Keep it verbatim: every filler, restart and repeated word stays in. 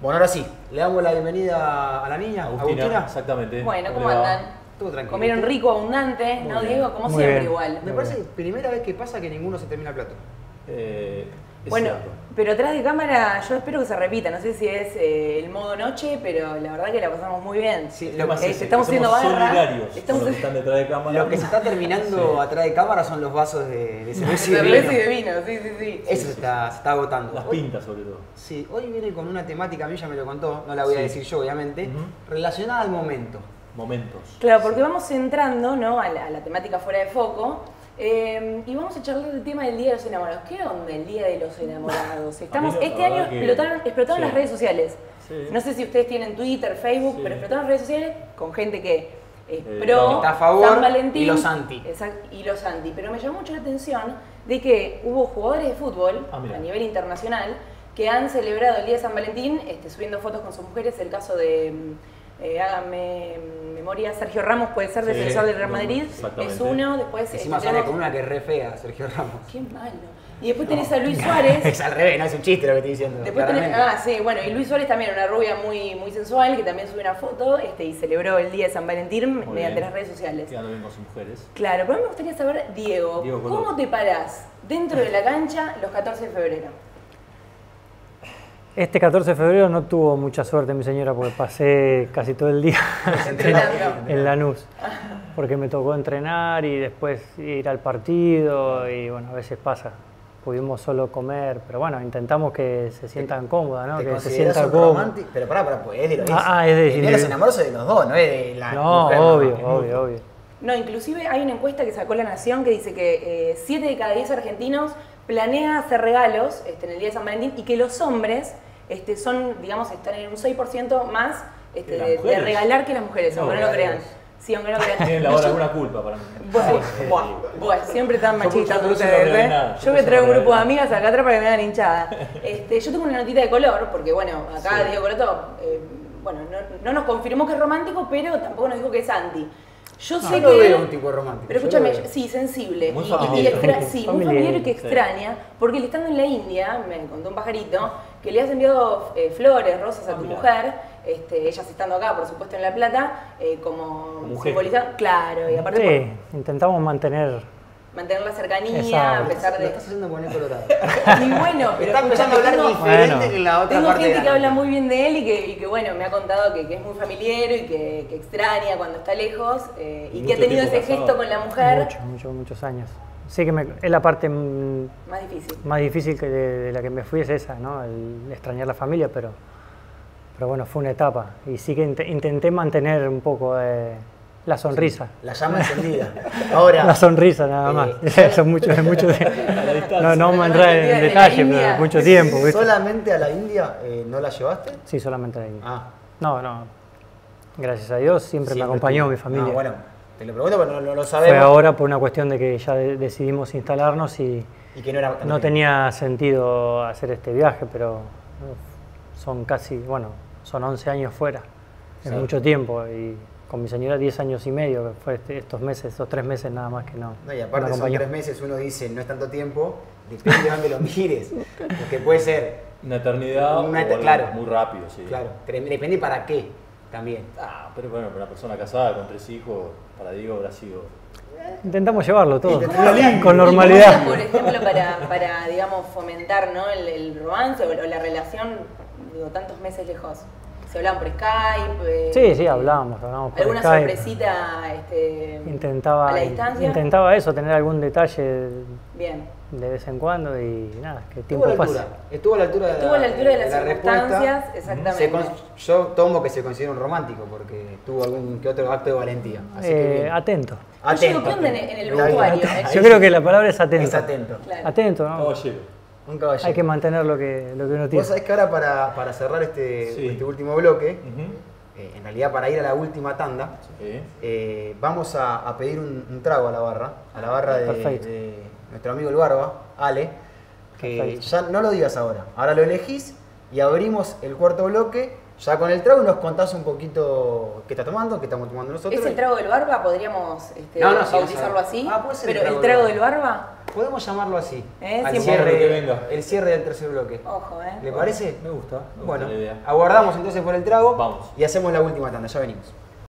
Bueno, ahora sí, le damos la bienvenida a la niña, Agustina. Agustina. Exactamente. Bueno, ¿cómo andan? Todo tranquilo. Comieron rico, abundante, muy ¿no, bien. Diego? Como muy siempre, bien. Igual. Me muy parece bien. Primera vez que pasa que ninguno se termina el plato. Eh, bueno, cierto. Pero atrás de cámara yo espero que se repita. No sé si es eh, el modo noche, pero la verdad que la pasamos muy bien. Sí, lo más eh, es, estamos siendo solidarios. Estamos los que están detrás de cámara. Lo que se está terminando sí. atrás de cámara son los vasos de, de cerveza y de vino. De vino. Sí, sí, sí. Eso sí, se, sí. Está, se está agotando. Las hoy, pintas sobre todo. Sí, hoy viene con una temática, a mí ya me lo contó, no la voy sí. a decir yo obviamente, uh-huh. relacionada al momento. Momentos. Claro, porque sí. vamos entrando ¿no? a, la, a la temática fuera de foco. Eh, y vamos a charlar del tema del Día de los Enamorados. ¿Qué onda el Día de los Enamorados? Estamos, no, este año que... explotaron, explotaron sí. las redes sociales. Sí. No sé si ustedes tienen Twitter, Facebook, sí. pero explotaron las redes sociales con gente que es eh, pro, está a favor, San Valentín y los anti. Exact, y los anti. Pero me llamó mucho la atención de que hubo jugadores de fútbol ah, a nivel internacional que han celebrado el Día de San Valentín este, subiendo fotos con sus mujeres. El caso de... Eh, hágame memoria, Sergio Ramos puede ser defensor sí, del Real Madrid, es uno, después... Encima sale con una que es re fea, Sergio Ramos. Qué malo. Y después no. tenés a Luis Suárez... Es al revés, no es un chiste lo que estoy diciendo. Después tenés, ah, sí, bueno, y Luis Suárez también, una rubia muy, muy sensual, que también subió una foto este, y celebró el Día de San Valentín muy mediante bien. las redes sociales. Quedando bien con sus mujeres. Claro, pero a mí me gustaría saber, Diego, Diego ¿cómo te parás dentro de la cancha los catorce de febrero? Este catorce de febrero no tuvo mucha suerte mi señora porque pasé casi todo el día en Lanús. Porque me tocó entrenar y después ir al partido y bueno, a veces pasa. Pudimos solo comer, pero bueno, intentamos que se sientan cómodas, ¿no? Que se sientan cómodas. Pero pará, pará, pues es de los dos. Ah, es de los enamorados de los dos, no es de la No, obvio, obvio, obvio. No, inclusive hay una encuesta que sacó La Nación que dice que eh, siete de cada diez argentinos planea hacer regalos este, en el Día de San Valentín y que los hombres este, son, digamos, están en un seis por ciento más este, de, de regalar que las mujeres, no, aunque no lo crean. Sí, aunque no lo crean. Tienen la hora alguna culpa para mí. Bueno, bueno, bueno, siempre tan machistas ustedes, ¿eh? Yo que traigo un grupo de amigas acá atrás para que me hagan hinchada. Este, yo tengo una notita de color, porque bueno, acá sí. Diego Coloto, eh, bueno, no, no nos confirmó que es romántico, pero tampoco nos dijo que es anti. Yo no, sé no que... veo un tipo romántico. Pero escúchame, sí, sensible. Muy familiar. Y, y extra... Sí, familiar. Muy familiar y que extraña, sí. porque estando en la India, me contó un pajarito, que le has enviado eh, flores, rosas a ah, tu mirá. mujer, este, ellas estando acá, por supuesto, en La Plata, eh, como simbolizando... Claro, y aparte... Sí, por... intentamos mantener... Mantener la cercanía, exacto. a pesar de... Lo estás haciendo poner colorado. Y bueno, pero... Está empezando a hablar tengo, diferente bueno. que la otra tengo parte. Tengo gente que habla muy bien de él y que, y que bueno, me ha contado que, que es muy familiar y que, que extraña cuando está lejos eh, y, y que ha tenido ese pasado. gesto con la mujer. Muchos, muchos, muchos años. Sí que me, es la parte... Más difícil. Más difícil que de, de la que me fui es esa, ¿no? El extrañar la familia, pero... Pero bueno, fue una etapa. Y sí que int intenté mantener un poco... Eh, La sonrisa. Sí, la llama encendida. Ahora. La sonrisa nada más. Eh, Eso es mucho, es mucho no, no vamos a entrar en detalle, de pero mucho tiempo. ¿Viste? ¿Solamente a la India eh, no la llevaste? Sí, solamente a la India. Ah. No, no. Gracias a Dios siempre, siempre me acompañó tú. mi familia. No, bueno, te lo pregunto, pero no, no lo sabemos. Fue ahora por una cuestión de que ya decidimos instalarnos y, y que no, era no tenía sentido hacer este viaje, pero son casi, bueno, son once años fuera. Es sí. mucho tiempo y... Con mi señora diez años y medio, que fue estos meses, estos tres meses nada más que no. No, y aparte son tres meses, uno dice, no es tanto tiempo, depende de dónde lo mires, porque puede ser... Una eternidad una et o claro, muy rápido, sí. Claro, depende para qué también. Ah, pero bueno, para una persona casada con tres hijos, para Diego habrá sido... Intentamos llevarlo todo, con normalidad. Por ejemplo, para, para digamos, fomentar ¿no? el, el romance o la relación, digo, tantos meses lejos. ¿Se hablaban por Skype? Eh, sí, sí, hablábamos, hablábamos por Skype. ¿Alguna sorpresita este, intentaba, a la distancia? Intentaba eso, tener algún detalle Bien. de vez en cuando y nada, que tiempo pasa. Estuvo a la altura, estuvo a la altura de, la, de, la de las circunstancias, exactamente. Con, yo tomo que se considera un romántico porque tuvo algún que otro acto de valentía. Así eh, que atento. atento. Yo digo, ¿qué onda en el vestuario? Yo creo que la palabra es atento. Es atento. Claro. Atento, ¿no? Caballero. Un caballero. Hay que mantener lo que, lo que uno tiene. Vos sabés que ahora para, para cerrar este, sí. este último bloque, uh-huh. eh, en realidad para ir a la última tanda, sí. eh, vamos a, a pedir un, un trago a la barra, a la barra de, de nuestro amigo el Barba, Ale, que Perfecto. ya no lo digas ahora, ahora lo elegís y abrimos el cuarto bloque. Ya con el trago nos contás un poquito qué está tomando, qué estamos tomando nosotros. ¿Es el trago del Barba? ¿Podríamos este, no, no, sí, bautizarlo así? Ah, pues pero el trago, el trago del Barba... podemos llamarlo así. ¿Eh? Al cierre, que venga. El cierre del tercer bloque. Ojo, ¿eh? ¿Le parece? Me gusta. Me gusta bueno, aguardamos entonces por el trago. Vamos. Y hacemos la última tanda, ya venimos.